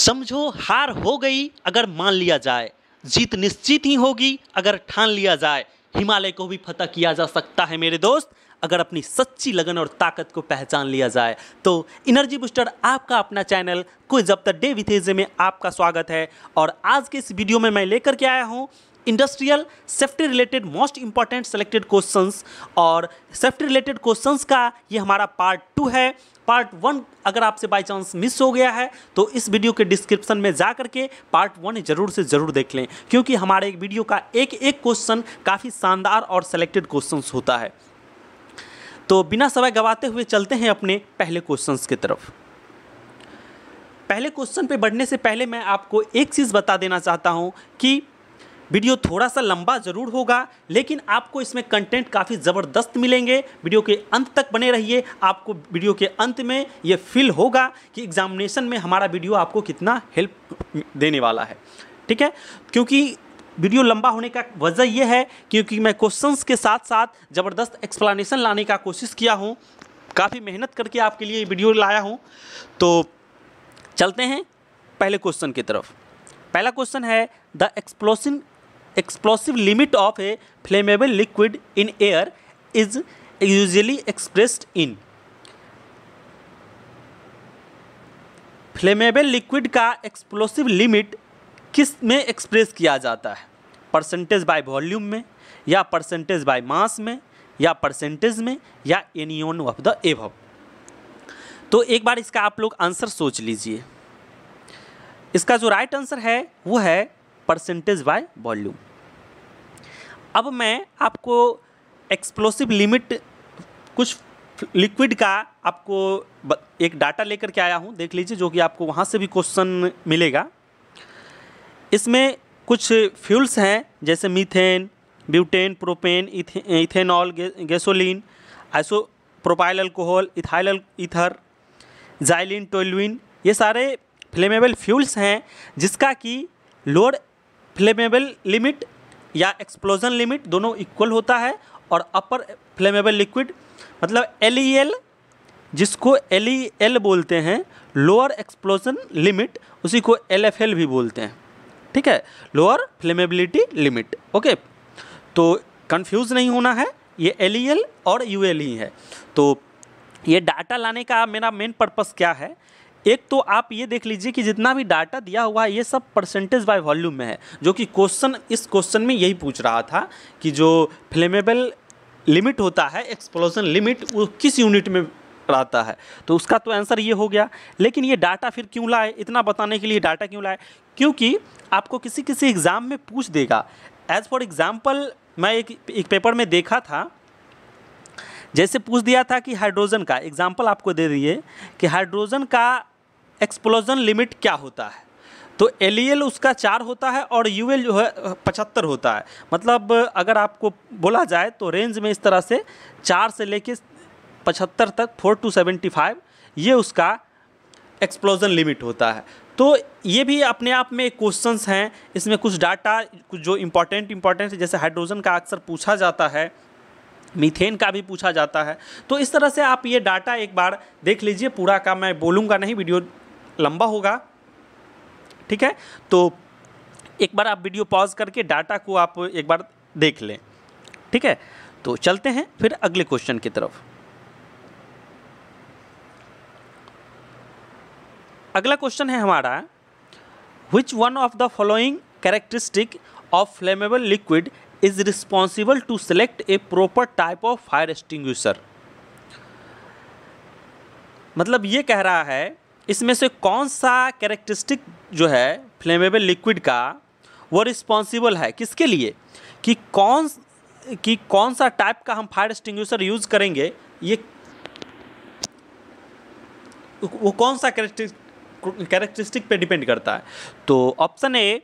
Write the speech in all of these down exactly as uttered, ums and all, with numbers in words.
समझो हार हो गई अगर मान लिया जाए, जीत निश्चित ही होगी अगर ठान लिया जाए। हिमालय को भी फतह किया जा सकता है मेरे दोस्त, अगर अपनी सच्ची लगन और ताकत को पहचान लिया जाए। तो एनर्जी बूस्टर आपका अपना channel quiz of the day with AJ में आपका स्वागत है। और आज के इस वीडियो में मैं लेकर के आया हूँ industrial safety related most important selected questions. और सेफ्टी रिलेटेड क्वेश्चंस का ये हमारा पार्ट टू है। पार्ट वन अगर आपसे बाय चांस मिस हो गया है तो इस वीडियो के डिस्क्रिप्शन में जा करके पार्ट वन जरूर से ज़रूर देख लें, क्योंकि हमारे वीडियो का एक एक क्वेश्चन काफ़ी शानदार और सेलेक्टेड क्वेश्चंस होता है। तो बिना समय गंवाते हुए चलते हैं अपने पहले क्वेश्चंस की तरफ। पहले क्वेश्चन पे बढ़ने से पहले मैं आपको एक चीज़ बता देना चाहता हूँ कि वीडियो थोड़ा सा लंबा ज़रूर होगा, लेकिन आपको इसमें कंटेंट काफ़ी ज़बरदस्त मिलेंगे। वीडियो के अंत तक बने रहिए, आपको वीडियो के अंत में ये फील होगा कि एग्जामिनेशन में हमारा वीडियो आपको कितना हेल्प देने वाला है, ठीक है। क्योंकि वीडियो लंबा होने का वजह यह है क्योंकि मैं क्वेश्चंस के साथ साथ ज़बरदस्त एक्सप्लेनेशन लाने का कोशिश किया हूँ, काफ़ी मेहनत करके आपके लिए वीडियो लाया हूँ। तो चलते हैं पहले क्वेश्चन की तरफ। पहला क्वेश्चन है the explosive explosive limit of a flammable liquid in air is usually expressed in. Flammable liquid का एक्सप्लोसिव लिमिट किस में एक्सप्रेस किया जाता है? परसेंटेज बाय वॉल्यूम में, या परसेंटेज बाय मास में, या परसेंटेज में, या any one of the above. तो एक बार इसका आप लोग आंसर सोच लीजिए। इसका जो राइट आंसर है वो है परसेंटेज बाय वॉल्यूम। अब मैं आपको एक्सप्लोसिव लिमिट कुछ लिक्विड का आपको एक डाटा लेकर के आया हूं, देख लीजिए, जो कि आपको वहां से भी क्वेश्चन मिलेगा। इसमें कुछ फ्यूल्स हैं जैसे methane, butane, propane, ethanol, gasoline, isopropyl alcohol, ethyl ether, xylene, toluene, ये सारे फ्लेमेबल फ्यूल्स हैं जिसका कि लोअर फ्लेमेबल लिमिट या एक्सप्लोजन लिमिट दोनों इक्वल होता है। और अपर फ्लेमेबल लिक्विड मतलब एल ई एल, जिसको एल ई एल बोलते हैं, लोअर एक्सप्लोजन लिमिट, उसी को एल एफ एल भी बोलते हैं, ठीक है, लोअर फ्लेमेबिलिटी लिमिट। ओके, तो कंफ्यूज नहीं होना है, ये एल ई एल और यू एल ही है। तो ये डाटा लाने का मेरा मेन पर्पस क्या है, एक तो आप ये देख लीजिए कि जितना भी डाटा दिया हुआ है ये सब परसेंटेज बाय वॉल्यूम में है, जो कि क्वेश्चन इस क्वेश्चन में यही पूछ रहा था कि जो फ्लेमेबल लिमिट होता है, एक्सप्लोजन लिमिट, वो किस यूनिट में रहता है। तो उसका तो आंसर ये हो गया। लेकिन ये डाटा फिर क्यों लाए, इतना बताने के लिए डाटा क्यों लाए, क्योंकि आपको किसी किसी एग्ज़ाम में पूछ देगा। एज़ फॉर एग्ज़ाम्पल मैं एक, एक पेपर में देखा था, जैसे पूछ दिया था कि हाइड्रोजन का, एग्ज़ाम्पल आपको दे दिए कि हाइड्रोजन का एक्सप्लोजन लिमिट क्या होता है। तो एल ई एल उसका चार होता है और यू एल जो है पचहत्तर होता है। मतलब अगर आपको बोला जाए तो रेंज में इस तरह से चार से लेके पचहत्तर तक, फोर टू सेवेंटी फाइव, ये उसका एक्सप्लोजन लिमिट होता है। तो ये भी अपने आप में क्वेश्चंस हैं, इसमें कुछ डाटा कुछ जो इम्पोर्टेंट इम्पोर्टेंट जैसे हाइड्रोजन का अक्सर पूछा जाता है, मीथेन का भी पूछा जाता है। तो इस तरह से आप ये डाटा एक बार देख लीजिए, पूरा का मैं बोलूँगा नहीं, वीडियो लंबा होगा, ठीक है। तो एक बार आप वीडियो पॉज करके डाटा को आप एक बार देख लें, ठीक है। तो चलते हैं फिर अगले क्वेश्चन की तरफ। अगला क्वेश्चन है हमारा, which one of the following characteristic of flammable liquid is responsible to select a proper type of fire extinguisher. मतलब ये कह रहा है इसमें से कौन सा कैरेक्टरिस्टिक जो है फ्लेमेबल लिक्विड का वो रिस्पॉन्सिबल है किसके लिए, कि कौन कि कौन सा टाइप का हम फायर एक्सटिंग्विशर यूज़ करेंगे, ये वो कौन सा कैरेक्टरिस्टिक कैरेक्टरिस्टिक पे डिपेंड करता है। तो option A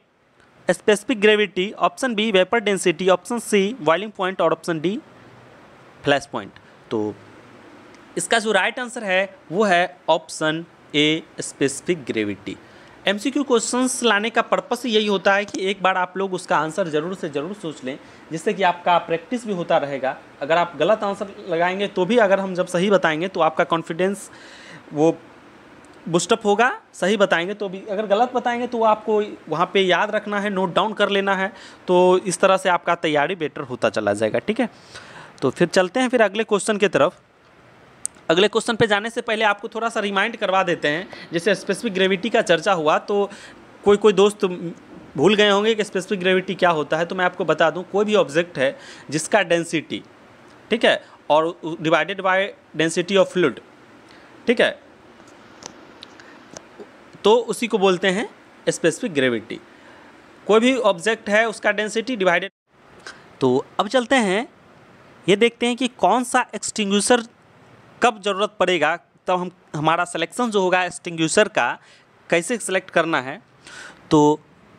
specific gravity, option B vapour density, option C boiling point, और ऑप्शन डी फ्लैश पॉइंट। तो इसका जो राइट आंसर है वो है option A specific gravity. MCQ questions लाने का पर्पस यही होता है कि एक बार आप लोग उसका आंसर ज़रूर से ज़रूर सोच लें, जिससे कि आपका प्रैक्टिस भी होता रहेगा। अगर आप गलत आंसर लगाएंगे तो भी, अगर हम जब सही बताएंगे तो आपका कॉन्फिडेंस वो बूस्टअप होगा, सही बताएंगे तो भी, अगर गलत बताएंगे तो आपको वहाँ पे याद रखना है, नोट डाउन कर लेना है। तो इस तरह से आपका तैयारी बेटर होता चला जाएगा। ठीक है, तो फिर चलते हैं फिर अगले क्वेश्चन की तरफ। अगले क्वेश्चन पे जाने से पहले आपको थोड़ा सा रिमाइंड करवा देते हैं। जैसे स्पेसिफिक ग्रेविटी का चर्चा हुआ तो कोई कोई दोस्त भूल गए होंगे कि स्पेसिफिक ग्रेविटी क्या होता है। तो मैं आपको बता दूं, कोई भी ऑब्जेक्ट है जिसका डेंसिटी, ठीक है, और divided by density of fluid, ठीक है, तो उसी को बोलते हैं स्पेसिफिक ग्रेविटी। कोई भी ऑब्जेक्ट है उसका डेंसिटी डिवाइडेड। तो अब चलते हैं, ये देखते हैं कि कौन सा एक्सटिंग्विशर कब ज़रूरत पड़ेगा, तब तो हम हमारा सिलेक्शन जो होगा एक्सटिंग्विशर का कैसे सिलेक्ट करना है। तो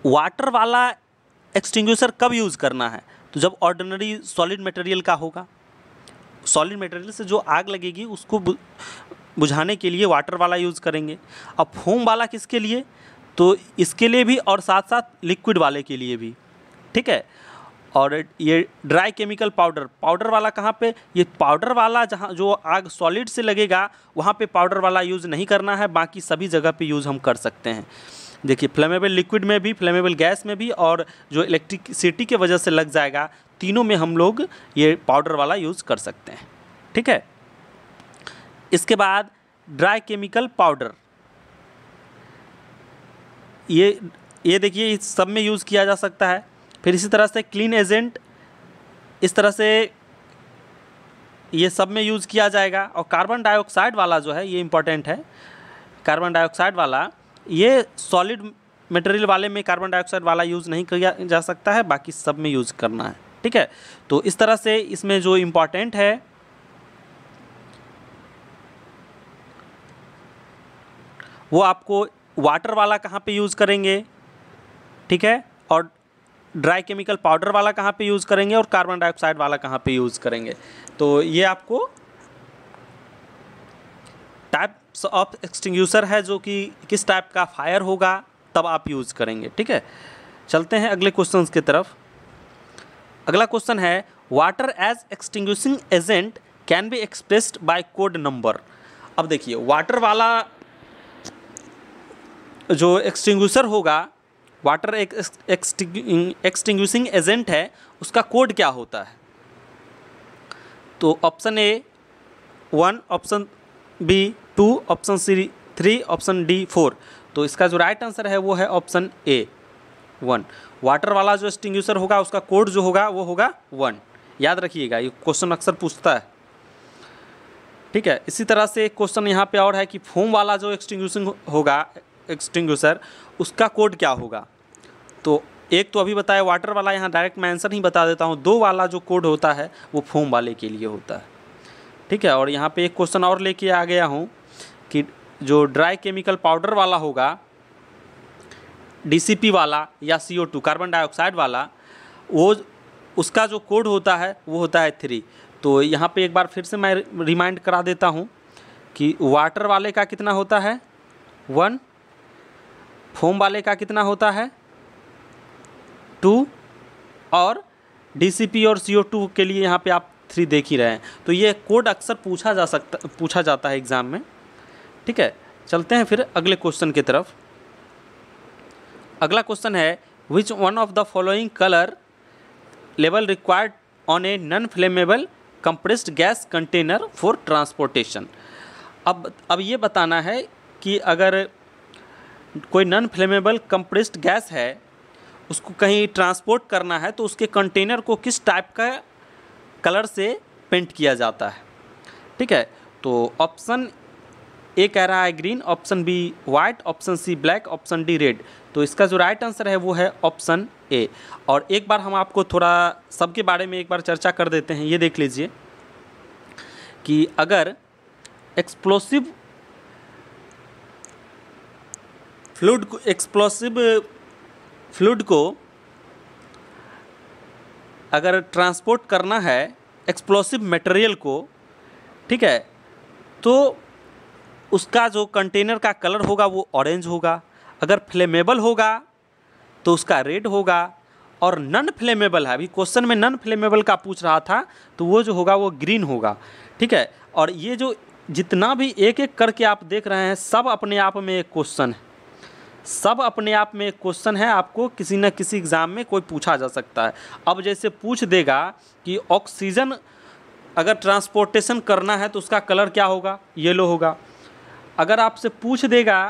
वाटर वाला एक्सटिंग्विशर कब यूज़ करना है, तो जब ऑर्डिनरी सॉलिड मटेरियल का होगा, सॉलिड मटेरियल से जो आग लगेगी उसको बुझाने के लिए वाटर वाला यूज़ करेंगे। अब फोम वाला किसके लिए, तो इसके लिए भी और साथ साथ लिक्विड वाले के लिए भी, ठीक है। और ये ड्राई केमिकल पाउडर, पाउडर वाला कहाँ पे, ये पाउडर वाला जहाँ जो आग सॉलिड से लगेगा वहाँ पे पाउडर वाला यूज़ नहीं करना है, बाकी सभी जगह पे यूज़ हम कर सकते हैं। देखिए, फ्लेमेबल लिक्विड में भी, फ्लेमेबल गैस में भी, और जो इलेक्ट्रिसिटी के वजह से लग जाएगा, तीनों में हम लोग ये पाउडर वाला यूज़ कर सकते हैं। ठीक है, इसके बाद ड्राई केमिकल पाउडर, ये ये देखिए इस सब में यूज़ किया जा सकता है। फिर इसी तरह से क्लीन एजेंट, इस तरह से ये सब में यूज़ किया जाएगा। और कार्बन डाइऑक्साइड वाला जो है, ये इम्पॉर्टेंट है, कार्बन डाइऑक्साइड वाला ये सॉलिड मटेरियल वाले में कार्बन डाइऑक्साइड वाला यूज़ नहीं किया जा सकता है, बाकी सब में यूज़ करना है। ठीक है, तो इस तरह से इसमें जो इम्पॉर्टेंट है वो आपको वाटर वाला कहाँ पे यूज़ करेंगे, ठीक है, और ड्राई केमिकल पाउडर वाला कहाँ पे यूज़ करेंगे, और कार्बन डाइऑक्साइड वाला कहाँ पे यूज़ करेंगे। तो ये आपको टाइप्स ऑफ एक्सटिंग्विशर है, जो कि किस टाइप का फायर होगा तब आप यूज़ करेंगे। ठीक है, चलते हैं अगले क्वेश्चन की तरफ। अगला क्वेश्चन है, water as extinguishing agent can be expressed by code number. अब देखिए, वाटर वाला जो एक्सटिंग्विशर होगा, वाटर एक एक्सटिंग्विशिंग एजेंट है, उसका कोड क्या होता है। तो option A one, option B two, option C three, option D four. तो इसका जो राइट आंसर है वो है ऑप्शन ए वन। वाटर वाला जो एक्सटिंग्विशर होगा उसका कोड जो होगा वो होगा वन। याद रखिएगा, ये क्वेश्चन अक्सर पूछता है। ठीक है, इसी तरह से एक क्वेश्चन यहाँ पे और है कि फोम वाला जो एक्सटिंग्विशिंग होगा एक्सटिंग्विशर, उसका कोड क्या होगा। तो एक तो अभी बताया वाटर वाला, यहाँ डायरेक्ट मैं आंसर नहीं बता देता हूँ। दो वाला जो कोड होता है वो फोम वाले के लिए होता है। ठीक है, और यहाँ पे एक क्वेश्चन और लेके आ गया हूँ कि जो ड्राई केमिकल पाउडर वाला होगा, डी सी पी वाला या C O two carbon dioxide वाला, वो उसका जो कोड होता है वो होता है थ्री। तो यहाँ पे एक बार फिर से मैं रिमाइंड करा देता हूँ कि वाटर वाले का कितना होता है वन, फोम वाले का कितना होता है टू, और डी सी पी और सी ओ टू के लिए यहाँ पे आप थ्री देख ही रहे हैं। तो ये कोड अक्सर पूछा जा सकता पूछा जाता है एग्ज़ाम में। ठीक है, चलते हैं फिर अगले क्वेश्चन की तरफ। अगला क्वेश्चन है, which one of the following colour level required on a non flammable compressed gas container for transportation. अब अब ये बताना है कि अगर कोई नॉन फ्लेमेबल कंप्रेस्ड गैस है, उसको कहीं ट्रांसपोर्ट करना है, तो उसके कंटेनर को किस टाइप का कलर से पेंट किया जाता है। ठीक है, तो ऑप्शन ए कह रहा है green, option B white, option C black, option D red. तो इसका जो राइट आंसर है वो है ऑप्शन ए। और एक बार हम आपको थोड़ा सबके बारे में एक बार चर्चा कर देते हैं। ये देख लीजिए कि अगर एक्सप्लोसिव फ्लूइड को एक्सप्लोसिव फ्लूइड को अगर ट्रांसपोर्ट करना है एक्सप्लोसिव मटेरियल को, ठीक है, तो उसका जो कंटेनर का कलर होगा वो ऑरेंज होगा। अगर फ्लेमेबल होगा तो उसका रेड होगा, और नॉन फ्लेमेबल है, अभी क्वेश्चन में नॉन फ्लेमेबल का पूछ रहा था, तो वो जो होगा वो ग्रीन होगा। ठीक है, और ये जो जितना भी एक एक करके आप देख रहे हैं सब अपने आप में एक क्वेश्चन है, सब अपने आप में एक क्वेश्चन है। आपको किसी न किसी एग्ज़ाम में कोई पूछा जा सकता है। अब जैसे पूछ देगा कि ऑक्सीजन अगर ट्रांसपोर्टेशन करना है तो उसका कलर क्या होगा, येलो होगा। अगर आपसे पूछ देगा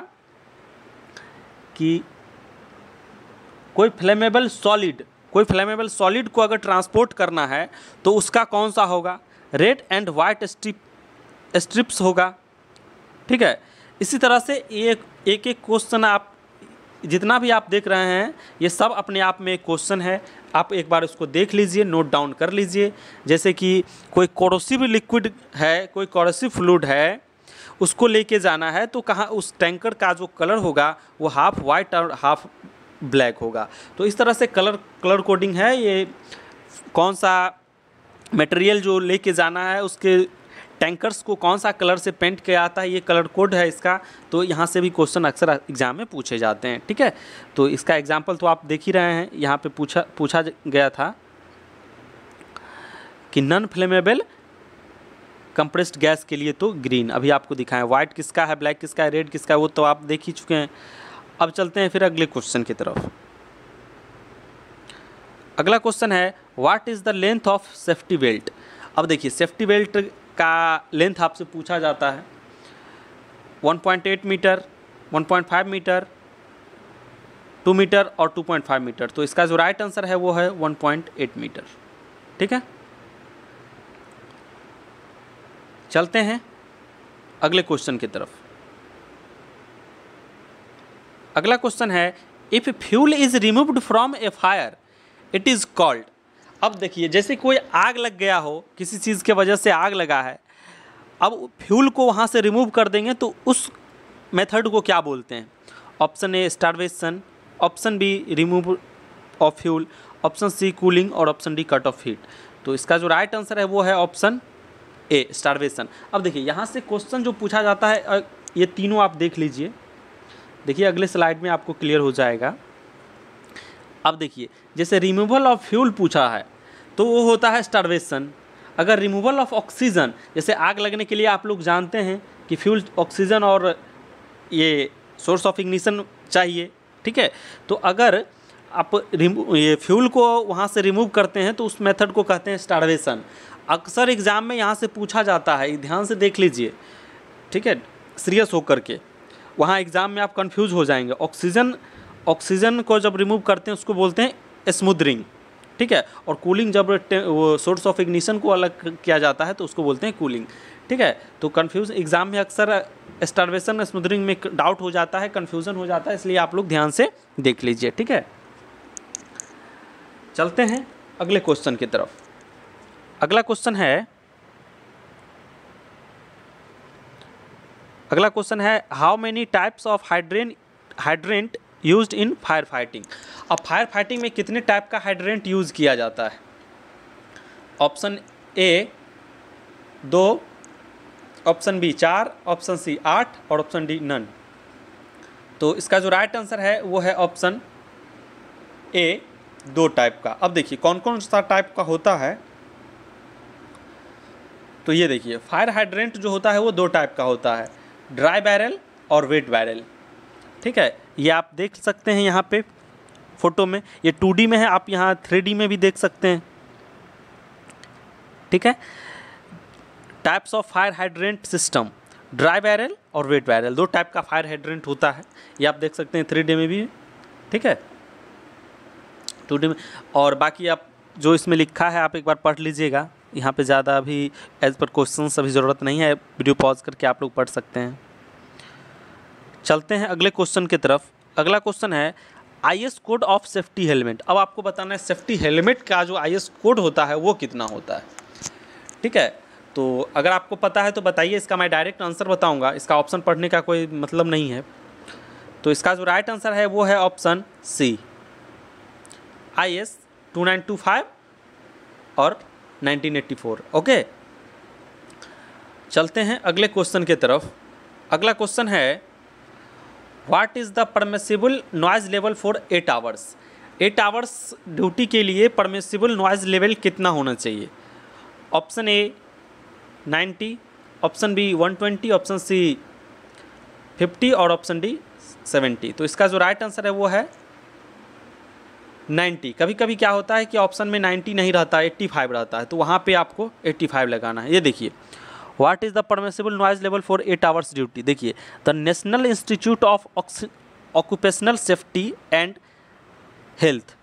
कि कोई फ्लेमेबल सॉलिड, कोई फ्लेमेबल सॉलिड को अगर ट्रांसपोर्ट करना है तो उसका कौन सा होगा, red and white strip strips होगा। ठीक है, इसी तरह से एक एक एक क्वेश्चन आप जितना भी आप देख रहे हैं ये सब अपने आप में एक क्वेश्चन है। आप एक बार उसको देख लीजिए, नोट डाउन कर लीजिए। जैसे कि कोई कोरोसिव लिक्विड है, कोई कोरोसिव फ्लूइड है, उसको लेके जाना है तो कहाँ उस टैंकर का जो कलर होगा वो हाफ़ वाइट और हाफ ब्लैक होगा। तो इस तरह से कलर कलर कोडिंग है। ये कौन सा मटेरियल जो लेके जाना है उसके टैंकर्स को कौन सा कलर से पेंट किया जाता है, ये कलर कोड है इसका। तो यहाँ से भी क्वेश्चन अक्सर एग्ज़ाम में पूछे जाते हैं। ठीक है, तो इसका एग्जाम्पल तो आप देख ही रहे हैं, यहाँ पे पूछा पूछा गया था कि नॉन फ्लेमेबल कंप्रेस्ड गैस के लिए तो ग्रीन, अभी आपको दिखाएं वाइट किसका है, ब्लैक किसका है, रेड किसका है, वो तो आप देख ही चुके हैं। अब चलते हैं फिर अगले क्वेश्चन की तरफ। अगला क्वेश्चन है what is the length of safety belt. अब देखिए सेफ्टी बेल्ट का लेंथ आपसे पूछा जाता है one point eight metre, one point five metre, two metre और टू पॉइंट फाइव मीटर। तो इसका जो राइट आंसर है वो है वन पॉइंट एट मीटर। ठीक है, चलते हैं अगले क्वेश्चन की तरफ। अगला क्वेश्चन है if fuel is removed from a fire it is called. अब देखिए जैसे कोई आग लग गया हो, किसी चीज़ के वजह से आग लगा है, अब फ्यूल को वहाँ से रिमूव कर देंगे तो उस मेथड को क्या बोलते हैं। Option A starvation, option B remove of fuel, option C cooling और option D cut off heat. तो इसका जो राइट आंसर है वो है ऑप्शन ए स्टार्वेशन। अब देखिए यहाँ से क्वेश्चन जो पूछा जाता है ये तीनों आप देख लीजिए, देखिए अगले स्लाइड में आपको क्लियर हो जाएगा। अब देखिए जैसे रिमूवल ऑफ फ्यूल पूछा है तो वो होता है स्टार्वेशन। अगर रिमूवल ऑफ ऑक्सीजन, जैसे आग लगने के लिए आप लोग जानते हैं कि फ्यूल ऑक्सीजन और ये सोर्स ऑफ इग्निशन चाहिए। ठीक है, तो अगर आप ये फ्यूल को वहाँ से रिमूव करते हैं तो उस मेथड को कहते हैं स्टार्वेशन। अक्सर एग्ज़ाम में यहाँ से पूछा जाता है, ध्यान से देख लीजिए। ठीक है, सीरियस होकर के वहाँ एग्ज़ाम में आप कन्फ्यूज़ हो जाएंगे। ऑक्सीजन ऑक्सीजन को जब रिमूव करते हैं उसको बोलते हैं स्मूदरिंग। ठीक है, और कूलिंग जब वो सोर्स ऑफ इग्निशन को अलग किया जाता है तो उसको बोलते हैं कूलिंग। ठीक है, तो कन्फ्यूज़ एग्ज़ाम में अक्सर स्टार्वेशन स्मूदरिंग में डाउट हो जाता है, कन्फ्यूज़न हो जाता है, इसलिए आप लोग ध्यान से देख लीजिए। ठीक है, चलते हैं अगले क्वेश्चन की तरफ। अगला क्वेश्चन है अगला क्वेश्चन है how many types of hydrant hydrant used in fire fighting. अब फायर फाइटिंग में कितने टाइप का हाइड्रेंट यूज़ किया जाता है। ऑप्शन ए दो, ऑप्शन बी चार, ऑप्शन सी आठ और ऑप्शन डी नन। तो इसका जो राइट आंसर है वो है ऑप्शन ए दो टाइप का। अब देखिए कौन कौन सा टाइप का होता है, तो ये देखिए फायर हाइड्रेंट जो होता है वो दो टाइप का होता है, ड्राई बैरल और वेट बैरल। ठीक है, ये आप देख सकते हैं यहाँ पे फोटो में, ये टू डी में है, आप यहाँ थ्री डी में भी देख सकते हैं। ठीक है, types of fire hydrant system, dry barrel और वेट बैरल, दो टाइप का फायर हाइड्रेंट होता है। ये आप देख सकते हैं थ्री डी में भी, ठीक है, टू डी में। और बाकी आप जो इसमें लिखा है आप एक बार पढ़ लीजिएगा, यहाँ पे ज़्यादा अभी एज पर क्वेश्चन अभी ज़रूरत नहीं है, वीडियो पॉज करके आप लोग पढ़ सकते हैं। चलते हैं अगले क्वेश्चन की तरफ। अगला क्वेश्चन है IS code of safety helmet. अब आपको बताना है सेफ्टी हेलमेट का जो आईएस कोड होता है वो कितना होता है। ठीक है, तो अगर आपको पता है तो बताइए, इसका मैं डायरेक्ट आंसर बताऊंगा, इसका ऑप्शन पढ़ने का कोई मतलब नहीं है। तो इसका जो राइट आंसर है वो है option C IS two nine two five और नाइनटीन एटी फोर। ओके, चलते हैं अगले क्वेश्चन की तरफ। अगला क्वेश्चन है what is the permissible noise level for eight hours. Eight hours duty के लिए परमिसिबल नॉइज़ लेवल कितना होना चाहिए। Option A ninety, option B one twenty, option C fifty और ऑप्शन डी सेवेंटी। तो इसका जो राइट आंसर है वो है नाइन्टी। कभी कभी क्या होता है कि ऑप्शन में नाइन्टी नहीं रहता, एट्टी फाइव रहता है, तो वहाँ पे आपको एट्टी फाइव लगाना है। ये देखिए, what is the permissible noise level for eight hours duty. देखिए, the national institute of occupational safety and health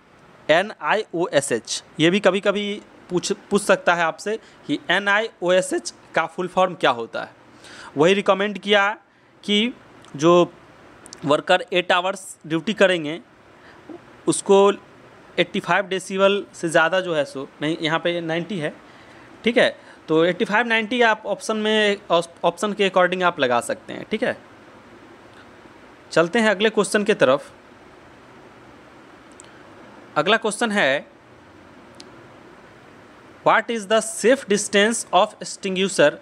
N I O S H, ये भी कभी कभी पूछ पूछ सकता है आपसे कि N I O S H का फुल फॉर्म क्या होता है। वही रिकमेंड किया कि जो वर्कर एट आवर्स ड्यूटी करेंगे उसको एट्टी फाइव डेसिबल से ज़्यादा जो है सो नहीं, यहाँ पे नाइन्टी है, ठीक है। तो एट्टी फाइव नाइन्टी आप ऑप्शन में ऑप्शन के अकॉर्डिंग आप लगा सकते हैं, ठीक है। चलते हैं अगले क्वेश्चन के तरफ। अगला क्वेश्चन है what is the safe distance of extinguisher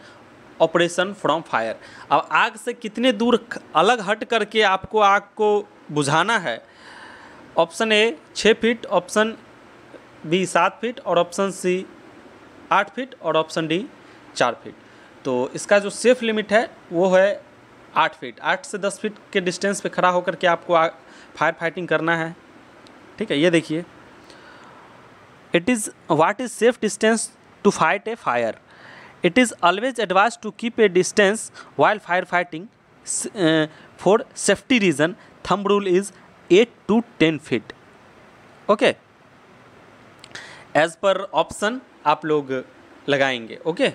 operation from fire. अब आग से कितने दूर अलग हट करके आपको आग को बुझाना है। ऑप्शन ए छः फीट, ऑप्शन बी सात फीट और ऑप्शन सी आठ फीट और ऑप्शन डी चार फीट। तो इसका जो सेफ लिमिट है वो है आठ फीट। आठ से दस फीट के डिस्टेंस पे खड़ा होकर के आपको फायर फाइटिंग करना है, ठीक है। ये देखिए, it is what is safe distance to fight a fire. It is always advise to keep a distance while fire fighting for safety reason. Thumb rule is eight to ten feet, okay, as पर option आप लोग लगाएंगे, okay okay?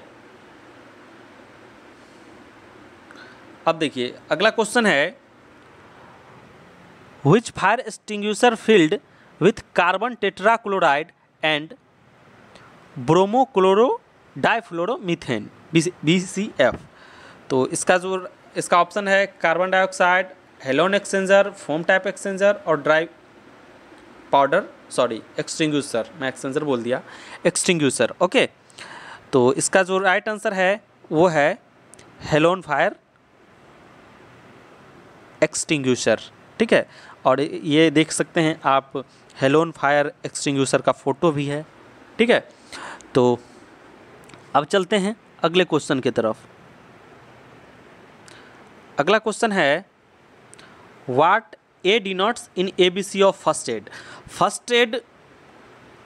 अब देखिए अगला question है which fire extinguisher filled with carbon tetrachloride and bromochlorodifluoromethane B C F. तो इसका जो इसका ऑप्शन है carbon dioxide, halon exchanger, foam type exchanger और ड्राई पाउडर, सॉरी एक्सटिंग्विशर, मैं एक्सचेंजर बोल दिया, एक्सटिंग्विशर, ओके। तो इसका जो राइट आंसर है वो है हेलोन फायर एक्सटिंग्विशर, ठीक है। और ये देख सकते हैं आप, हेलोन फायर एक्सटिंग्विशर का फोटो भी है, ठीक है। तो अब चलते हैं अगले क्वेश्चन की तरफ। अगला क्वेश्चन है what A denotes in A B C of first aid. First aid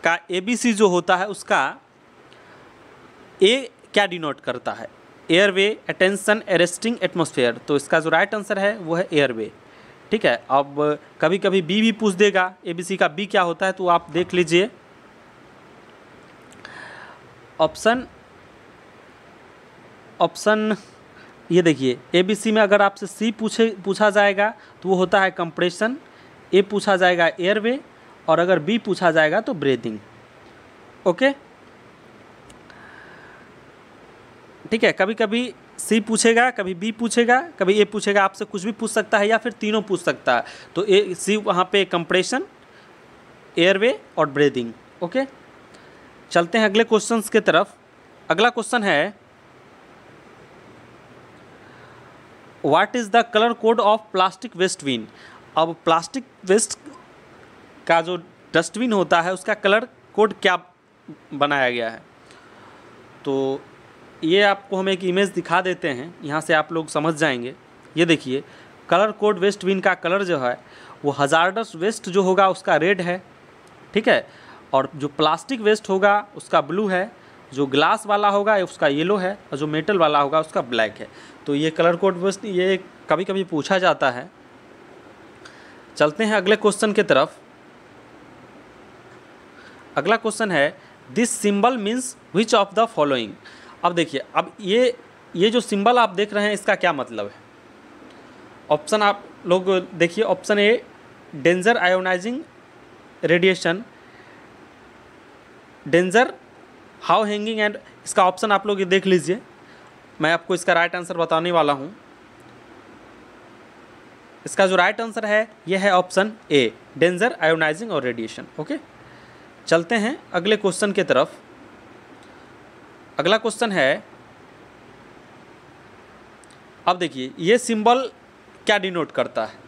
का ए बी सी जो होता है उसका ए क्या डिनोट करता है, एयरवे, अटेंशन, अरेस्टिंग, एटमोसफेयर। तो इसका जो राइट आंसर है वो है एयरवे, ठीक है। अब कभी कभी बी भी पूछ देगा, ए बी सी का बी क्या होता है, तो आप देख लीजिए। ऑप्शन ऑप्शन ये देखिए, ए बी सी में अगर आपसे सी पूछे पूछा जाएगा तो वो होता है कंप्रेशन, ए पूछा जाएगा एयरवे और अगर बी पूछा जाएगा तो ब्रीदिंग, ओके, ठीक है। कभी कभी सी पूछेगा, कभी बी पूछेगा, कभी ए पूछेगा, आपसे कुछ भी पूछ सकता है या फिर तीनों पूछ सकता है। तो ए सी वहाँ पे कंप्रेशन, एयरवे और ब्रीदिंग, ओके। चलते हैं अगले क्वेश्चन के तरफ। अगला क्वेश्चन है what is the colour code of plastic waste bin. अब प्लास्टिक वेस्ट का जो डस्टबिन होता है उसका कलर कोड क्या बनाया गया है। तो ये आपको हम एक इमेज दिखा देते हैं, यहाँ से आप लोग समझ जाएंगे। ये देखिए, कलर कोड वेस्टबिन का कलर जो है वो हजार्डस वेस्ट जो होगा उसका रेड है, ठीक है। और जो प्लास्टिक वेस्ट होगा उसका ब्लू है, जो ग्लास वाला होगा उसका येलो है और जो मेटल वाला होगा उसका ब्लैक है। तो ये कलर कोड वेस्ट ये कभी कभी पूछा जाता है। चलते हैं अगले क्वेश्चन की तरफ। अगला क्वेश्चन है this symbol means which of the following. अब देखिए, अब ये ये जो सिंबल आप देख रहे हैं इसका क्या मतलब है। ऑप्शन आप लोग देखिए, option A danger ionizing radiation, danger how hanging and, इसका ऑप्शन आप लोग ये देख लीजिए, मैं आपको इसका राइट आंसर बताने वाला हूँ। इसका जो राइट आंसर है यह है ऑप्शन ए डेंजर आयोनाइजिंग और रेडिएशन, ओके। चलते हैं अगले क्वेश्चन की तरफ। अगला क्वेश्चन है, अब देखिए ये सिंबल क्या डिनोट करता है।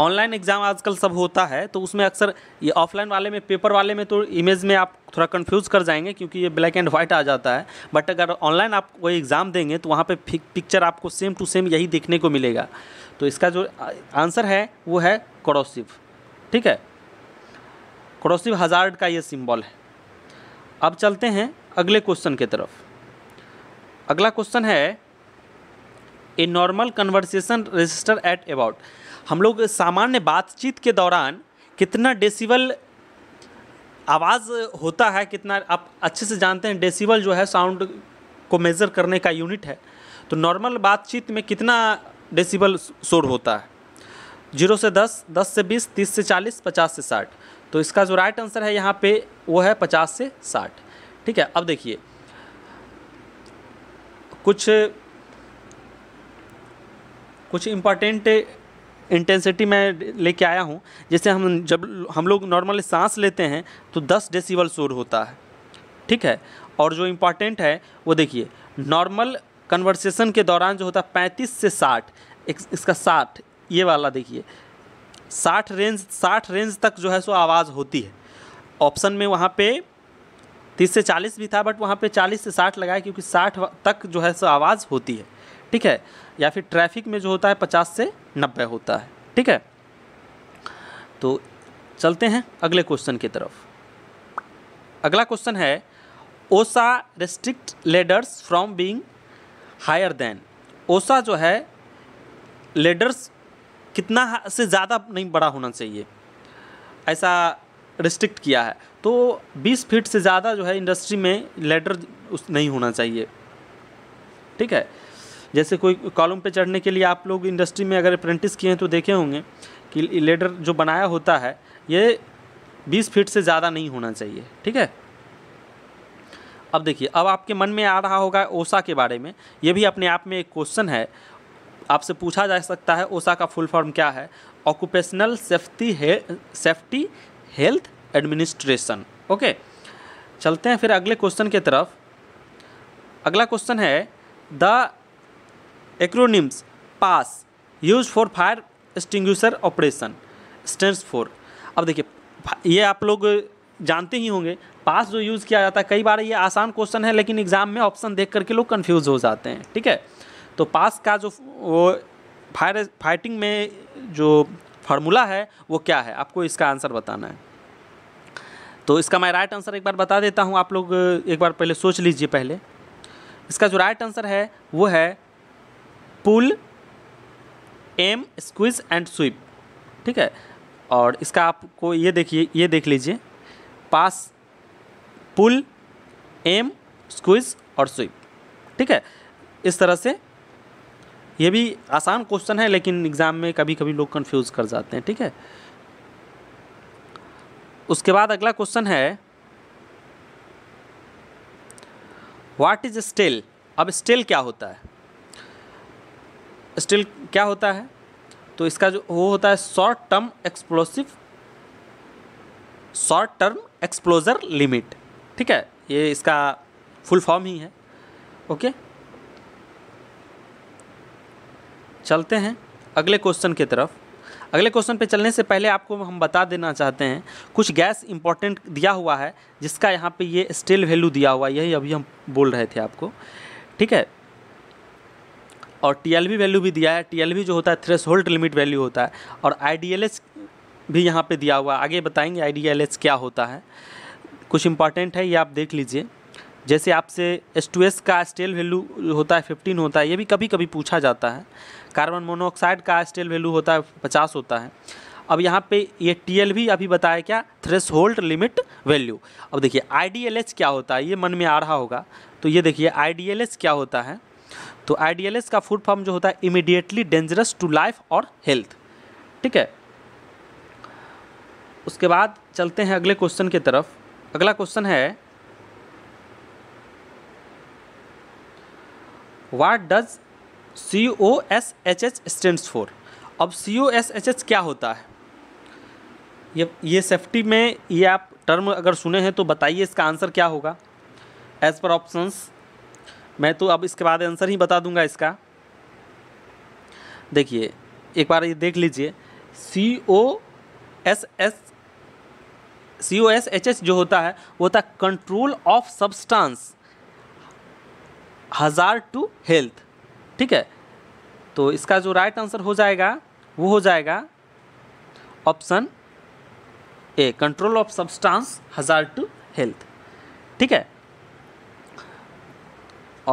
ऑनलाइन एग्ज़ाम आजकल सब होता है, तो उसमें अक्सर ये ऑफलाइन वाले में, पेपर वाले में तो इमेज में आप थोड़ा कंफ्यूज कर जाएंगे क्योंकि ये ब्लैक एंड वाइट आ जाता है। बट अगर ऑनलाइन आप कोई एग्ज़ाम देंगे तो वहाँ पे पिक्चर आपको सेम टू सेम यही देखने को मिलेगा। तो इसका जो आंसर है वो है करोसिव। ठीक है, करोसिव हजार्ड का ये सिंबल है। अब चलते हैं अगले क्वेश्चन की तरफ। अगला क्वेश्चन है a normal conversation register at about. हम लोग सामान्य बातचीत के दौरान कितना डेसिबल आवाज़ होता है, कितना आप अच्छे से जानते हैं डेसिबल जो है साउंड को मेज़र करने का यूनिट है। तो नॉर्मल बातचीत में कितना डेसिबल शोर होता है? जीरो से दस, दस से बीस, तीस से चालीस, पचास से साठ। तो इसका जो राइट आंसर है यहाँ पे वो है पचास से साठ। ठीक है, अब देखिए कुछ कुछ इम्पॉर्टेंट इंटेंसिटी मैं लेके आया हूँ। जैसे हम जब हम लोग नॉर्मली सांस लेते हैं तो दस डेसिबल शोर होता है। ठीक है, और जो इम्पॉर्टेंट है वो देखिए नॉर्मल कन्वर्सेशन के दौरान जो होता है पैंतीस से साठ, इसका साठ ये वाला देखिए साठ रेंज, साठ रेंज तक जो है सो आवाज़ होती है। ऑप्शन में वहाँ पे तीस से चालीस भी था बट वहाँ पे चालीस से साठ लगाया क्योंकि साठ तक जो है सो आवाज़ होती है। ठीक है, या फिर ट्रैफिक में जो होता है पचास से नब्बे होता है। ठीक है, तो चलते हैं अगले क्वेश्चन की तरफ। अगला क्वेश्चन है OSHA restrict ladders from being higher than. OSHA जो है लेडर्स कितना से ज़्यादा नहीं बड़ा होना चाहिए, ऐसा रिस्ट्रिक्ट किया है। तो बीस फीट से ज़्यादा जो है इंडस्ट्री में लेडर नहीं होना चाहिए। ठीक है, जैसे कोई कॉलम पे चढ़ने के लिए आप लोग इंडस्ट्री में अगर अप्रेंटिस किए हैं तो देखे होंगे कि लेडर जो बनाया होता है ये बीस फीट से ज़्यादा नहीं होना चाहिए। ठीक है, अब देखिए अब आपके मन में आ रहा होगा ओसा के बारे में, ये भी अपने आप में एक क्वेश्चन है। आपसे पूछा जा सकता है ओसा का फुल फॉर्म क्या है? Occupational safety he, safety health administration. Okay, चलते हैं फिर अगले क्वेश्चन की तरफ। अगला क्वेश्चन है the acronyms PASS use for fire extinguisher operation stands for. अब देखिए ये आप लोग जानते ही होंगे पास जो यूज़ किया जाता है। कई बार ये आसान क्वेश्चन है लेकिन एग्जाम में ऑप्शन देख करके लोग कन्फ्यूज़ हो जाते हैं। ठीक है, तो पास का जो वो फायर फाइटिंग में जो फार्मूला है वो क्या है, आपको इसका आंसर बताना है। तो इसका मैं राइट आंसर एक बार बता देता हूँ, आप लोग एक बार पहले सोच लीजिए पहले। इसका जो राइट आंसर है वो है pull aim squeeze and sweep. ठीक है, और इसका आपको ये देखिए ये देख लीजिए पास पुल एम स्क्वीज और स्वीप। ठीक है, इस तरह से ये भी आसान क्वेश्चन है लेकिन एग्ज़ाम में कभी कभी लोग कंफ्यूज कर जाते हैं। ठीक है, उसके बाद अगला क्वेश्चन है व्हाट इज स्टेल। अब स्टेल क्या होता है, स्टेल क्या होता है? तो इसका जो वो होता है short term explosive short term exposure limit. ठीक है, ये इसका फुल फॉर्म ही है। ओके, चलते हैं अगले क्वेश्चन की तरफ। अगले क्वेश्चन पे चलने से पहले आपको हम बता देना चाहते हैं कुछ गैस इंपॉर्टेंट दिया हुआ है जिसका यहाँ पे ये स्टेल वैल्यू दिया हुआ है, यही अभी हम बोल रहे थे आपको। ठीक है, और टीएलबी वैल्यू भी दिया है। टीएलबी जो होता है थ्रेशोल्ड लिमिट वैल्यू होता है, और आईडीएलएच भी यहाँ पे दिया हुआ है। आगे बताएंगे आईडीएलएच क्या होता है, कुछ इंपॉर्टेंट है ये आप देख लीजिए। जैसे आपसे एच टू एस का स्टेल वैल्यू होता है पंद्रह होता है, ये भी कभी कभी पूछा जाता है। कार्बन मोनोऑक्साइड का स्टेल वैल्यू होता है पचास होता है। अब यहाँ पे ये टीएलबी अभी बताया क्या, थ्रेशोल्ड लिमिट वैल्यू। अब देखिए आईडीएलएच क्या होता है, ये मन में आ रहा होगा। तो ये देखिए आईडीएलएच क्या होता है। तो आईडीएलएच का फुल फॉर्म जो होता है इमीडिएटली डेंजरस टू लाइफ और हेल्थ। ठीक है, उसके बाद चलते हैं अगले क्वेश्चन की तरफ। अगला क्वेश्चन है what does C O S H H stands for. अब C O S H H क्या होता है, ये ये सेफ्टी में ये आप टर्म अगर सुने हैं तो बताइए इसका आंसर क्या होगा एज पर ऑप्शंस। मैं तो अब इसके बाद आंसर ही बता दूंगा इसका। देखिए एक बार ये देख लीजिए C O S S C O S H H जो होता है वो होता है control of substance hazard to health. ठीक है, तो इसका जो राइट आंसर हो जाएगा वो हो जाएगा option A, control of substance hazard to health. ठीक है,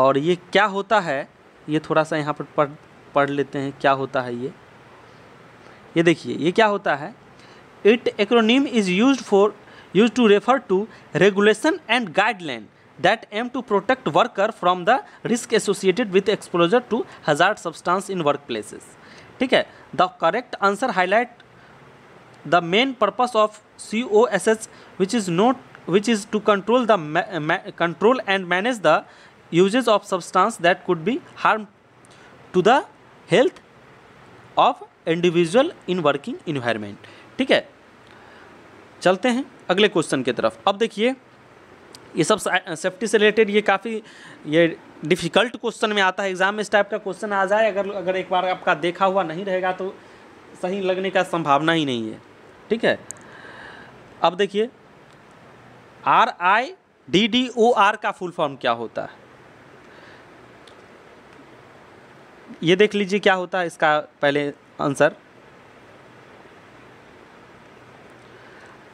और ये क्या होता है ये थोड़ा सा यहाँ पर पढ़ पढ़ लेते हैं क्या होता है ये। ये देखिए ये क्या होता है, it acronym is used for used to refer to regulation and guideline that aim to protect worker from the risk associated with exposure to hazard substance in work places. ठीक है, the correct answer highlight the main purpose of C O S H which is not which is to control the control and manage the uses of substance that could be harm to the health of individual in working environment। ठीक है, चलते हैं अगले question की तरफ। अब देखिए ये सब सेफ्टी से रिलेटेड ये काफ़ी ये डिफ़िकल्ट क्वेश्चन में आता है, एग्जाम में इस टाइप का क्वेश्चन आ जाए अगर अगर एक बार आपका देखा हुआ नहीं रहेगा तो सही लगने का संभावना ही नहीं है। ठीक है, अब देखिए R I D D O R का फुल फॉर्म क्या होता है ये देख लीजिए क्या होता है इसका पहले answer.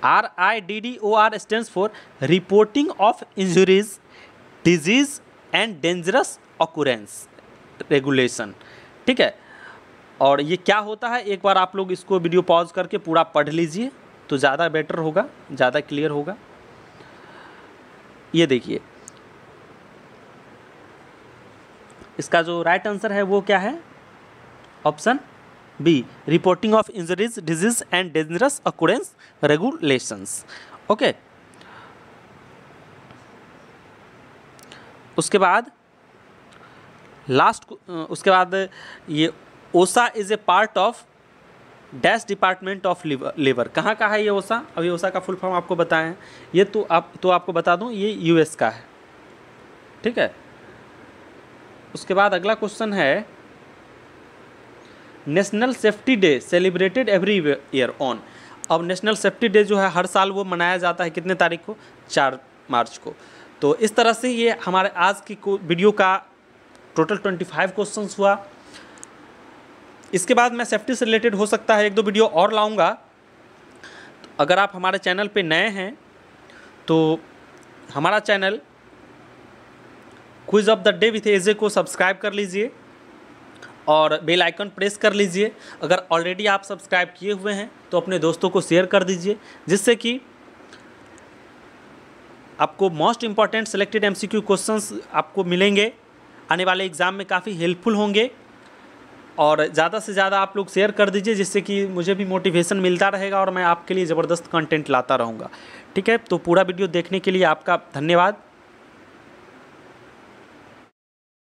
R I D D O R stands for reporting of injuries disease and dangerous occurrence regulation. ठीक है, और ये क्या होता है एक बार आप लोग इसको वीडियो पॉज करके पूरा पढ़ लीजिए तो ज़्यादा बेटर होगा, ज़्यादा क्लियर होगा। ये देखिए इसका जो राइट आंसर है वो क्या है, option B, reporting of injuries disease and dangerous occurrence regulations. Okay, उसके बाद लास्ट उसके बाद ये OSHA is a part of dash department of labour. कहाँ का है ये ओसा, अभी ओसा का फुल फॉर्म आपको बताएं, ये तो आप तो आपको बता दूं ये यूएस का है। ठीक है, उसके बाद अगला क्वेश्चन है national safety day celebrated every year on. अब नेशनल सेफ्टी डे जो है हर साल वो मनाया जाता है कितने तारीख को, चार मार्च को। तो इस तरह से ये हमारे आज की वीडियो का टोटल ट्वेंटी फाइव क्वेश्चन हुआ। इसके बाद मैं सेफ्टी से रिलेटेड हो सकता है एक दो वीडियो और लाऊंगा। तो अगर आप हमारे चैनल पे नए हैं तो हमारा channel quiz of the day with AJ को सब्सक्राइब कर लीजिए और बेल आइकन प्रेस कर लीजिए। अगर ऑलरेडी आप सब्सक्राइब किए हुए हैं तो अपने दोस्तों को शेयर कर दीजिए जिससे कि आपको most important selected MCQ questions आपको मिलेंगे, आने वाले एग्ज़ाम में काफ़ी हेल्पफुल होंगे। और ज़्यादा से ज़्यादा आप लोग शेयर कर दीजिए जिससे कि मुझे भी मोटिवेशन मिलता रहेगा और मैं आपके लिए ज़बरदस्त कंटेंट लाता रहूँगा। ठीक है, तो पूरा वीडियो देखने के लिए आपका धन्यवाद।